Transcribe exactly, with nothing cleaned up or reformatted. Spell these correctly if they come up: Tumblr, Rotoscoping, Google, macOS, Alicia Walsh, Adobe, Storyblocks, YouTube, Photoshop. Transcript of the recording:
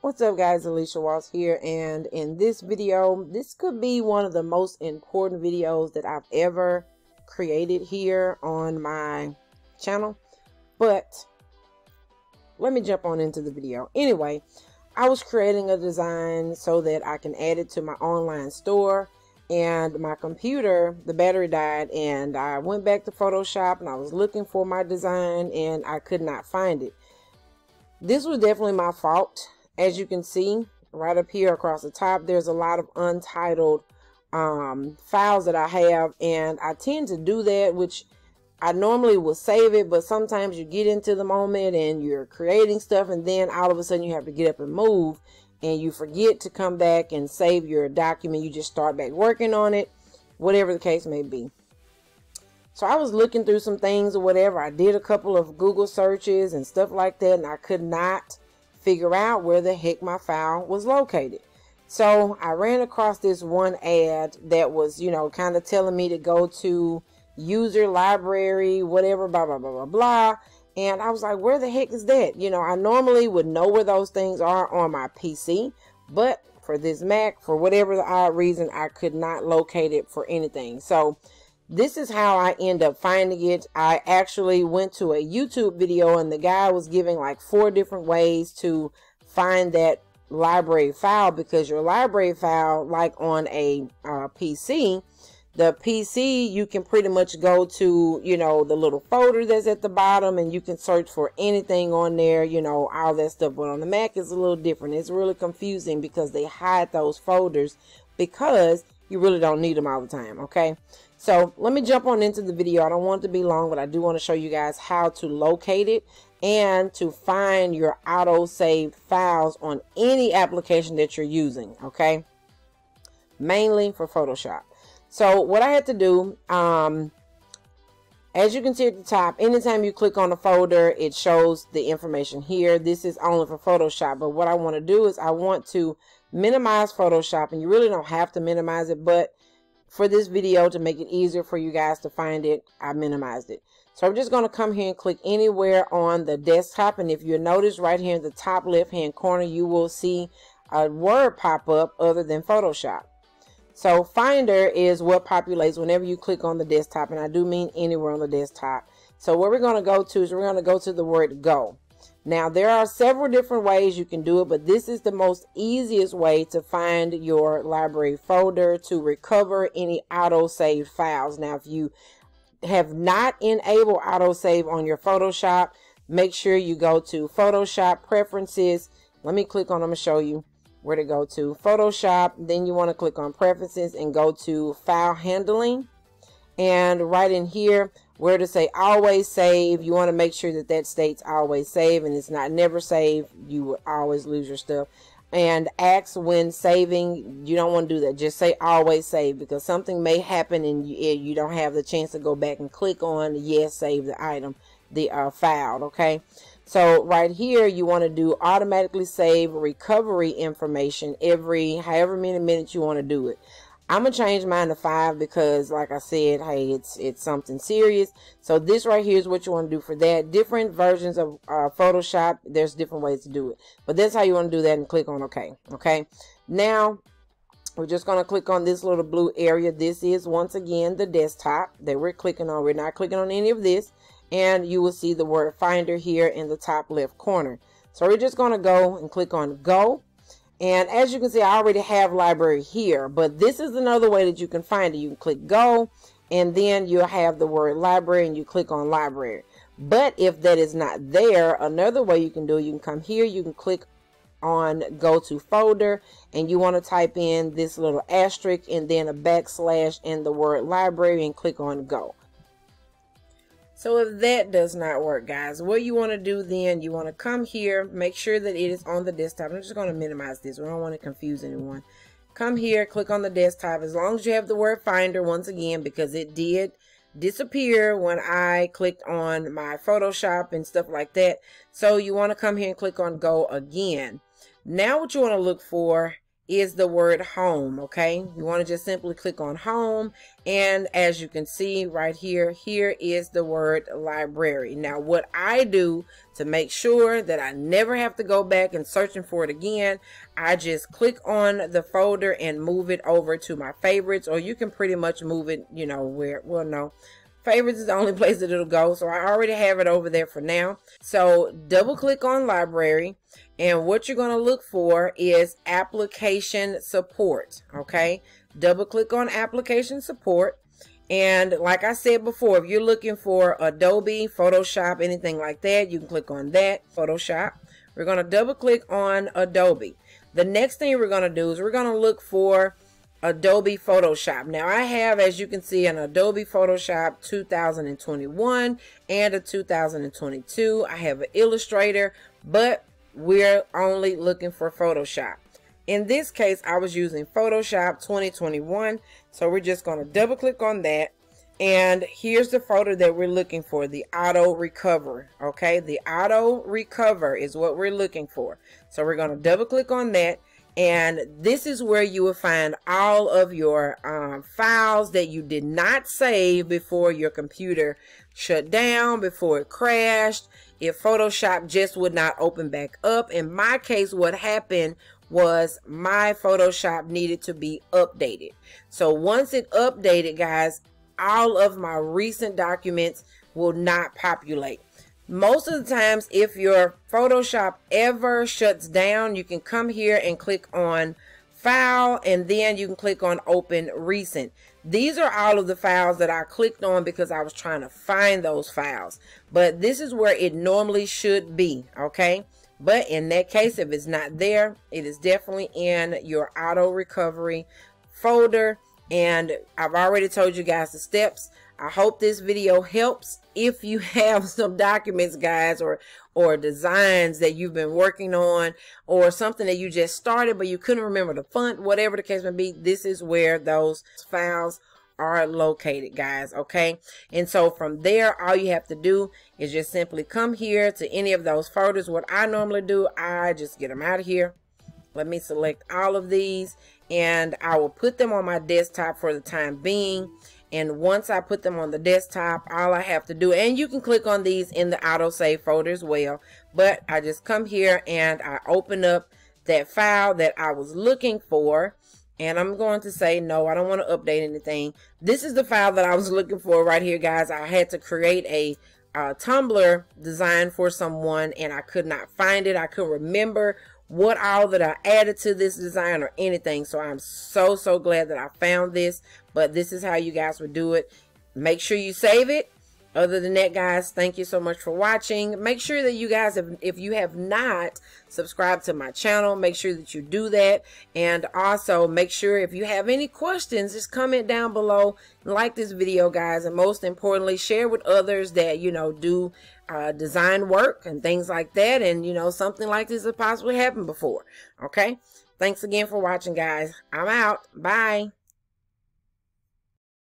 What's up guys, Alicia Walsh here, and in this video, this could be one of the most important videos that I've ever created here on my channel, but let me jump on into the video. Anyway, I was creating a design so that I can add it to my online store, and my computer, the battery died, and I went back to Photoshop and I was looking for my design and I could not find it. This was definitely my fault. As you can see right up here across the top, there's a lot of untitled um, files that I have, and I tend to do that, which I normally will save it, but sometimes you get into the moment and you're creating stuff and then all of a sudden you have to get up and move and you forget to come back and save your document. You just start back working on it, whatever the case may be. So I was looking through some things or whatever. I did a couple of Google searches and stuff like that, and I could not figure out where the heck my file was located. So I ran across this one ad that was, you know, kind of telling me to go to user library, whatever, blah, blah, blah, blah, blah. And I was like, where the heck is that? You know, I normally would know where those things are on my P C, but for this Mac, for whatever the odd reason, I could not locate it for anything. So this is how I end up finding it. I actually went to a YouTube video and the guy was giving like four different ways to find that library file, because your library file, like on a uh, P C, the P C, you can pretty much go to, you know, the little folder that's at the bottom and you can search for anything on there, you know, all that stuff. But on the Mac, it's a little different. It's really confusing because they hide those folders because you really don't need them all the time, okay? So let me jump on into the video. I don't want it to be long, but I do want to show you guys how to locate it and to find your auto-saved files on any application that you're using, okay? Mainly for Photoshop. So what I had to do, um, as you can see at the top, anytime you click on a folder, it shows the information here. This is only for Photoshop, but what I want to do is I want to minimize Photoshop, and you really don't have to minimize it, but for this video, to make it easier for you guys to find it, I minimized it. So I'm just going to come here and click anywhere on the desktop. And if you notice right here in the top left hand corner, you will see a word pop up other than Photoshop. So Finder is what populates whenever you click on the desktop. And I do mean anywhere on the desktop. So what we're going to go to is we're going to go to the word Go. Now, there are several different ways you can do it, but this is the most easiest way to find your library folder, to recover any auto-save files. Now, if you have not enabled auto-save on your Photoshop, make sure you go to Photoshop Preferences. Let me click on, I'm going to show you where to go to Photoshop. Then you want to click on Preferences and go to File Handling. And right in here, where to say always save, you want to make sure that that states always save and it's not never save. You will always lose your stuff. And ask when saving, you don't want to do that. Just say always save, because something may happen and you, you don't have the chance to go back and click on yes, save the item, the uh, file, okay? So right here, you want to do automatically save recovery information every however many minutes you want to do it. I'm going to change mine to five because, like I said, hey, it's it's something serious. So this right here is what you want to do for that. Different versions of uh, Photoshop, there's different ways to do it. But that's how you want to do that, and click on OK. Okay. Now, we're just going to click on this little blue area. This is, once again, the desktop that we're clicking on. We're not clicking on any of this. And you will see the word Finder here in the top left corner. So we're just going to go and click on Go. And as you can see, I already have library here, but this is another way that you can find it. You can click Go, and then you'll have the word library, and you click on library. But if that is not there, another way you can do it, you can come here, you can click on go to folder, and you want to type in this little asterisk and then a backslash and the word library and click on go. So if that does not work, guys, what you want to do then, you want to come here, make sure that it is on the desktop. I'm just going to minimize this. We don't want to confuse anyone. Come here, click on the desktop. As long as you have the word Finder, once again, because it did disappear when I clicked on my Photoshop and stuff like that. So you want to come here and click on Go again. Now what you want to look for is the word home. Okay, you want to just simply click on home, and as you can see right here, here is the word library. Now what I do to make sure that I never have to go back and searching for it again, I just click on the folder and move it over to my favorites, or you can pretty much move it, you know, where, well, no, favorites is the only place that it'll go, so I already have it over there for now. So double click on library, and what you're going to look for is application support. Okay, double click on application support, and like I said before, if you're looking for Adobe, Photoshop, anything like that, you can click on that. Photoshop, we're going to double click on Adobe. The next thing we're going to do is we're going to look for Adobe Photoshop. Now I have, as you can see, an Adobe Photoshop two thousand twenty-one and a two thousand twenty-two. I have an Illustrator, but we're only looking for Photoshop. In this case, I was using Photoshop twenty twenty-one, so we're just going to double click on that, and here's the folder that we're looking for, the auto recover. Okay, the auto recover is what we're looking for, so we're going to double click on that. And this is where you will find all of your um, files that you did not save before your computer shut down, before it crashed, if Photoshop just would not open back up. In my case, what happened was my Photoshop needed to be updated. So once it updated, guys, all of my recent documents will not populate. Most of the times, if your Photoshop ever shuts down, you can come here and click on file, and then you can click on open recent. These are all of the files that I clicked on because I was trying to find those files, but this is where it normally should be. Okay, but in that case, if it's not there, it is definitely in your auto recovery folder. And I've already told you guys the steps. I hope this video helps. If you have some documents, guys, or or designs that you've been working on, or something that you just started but you couldn't remember the font, whatever the case may be, this is where those files are located, guys. Okay, and so from there, all you have to do is just simply come here to any of those folders. What I normally do, I just get them out of here. Let me select all of these, and I will put them on my desktop for the time being. And once I put them on the desktop, all I have to do, and you can click on these in the autosave folder as well, but I just come here and I open up that file that I was looking for. And I'm going to say, no, I don't want to update anything. This is the file that I was looking for right here, guys. I had to create a uh, Tumblr design for someone, and I could not find it. I couldn't remember what all that I added to this design or anything, so I'm so so glad that I found this. But this is how you guys would do it. Make sure you save it. Other than that, guys, thank you so much for watching. Make sure that you guys, if, if you have not subscribed to my channel, make sure that you do that. And also make sure, if you have any questions, just comment down below. Like this video, guys, and most importantly, share with others that, you know, do uh, design work and things like that. And, you know, something like this has possibly happened before. Okay, thanks again for watching, guys. I'm out. Bye.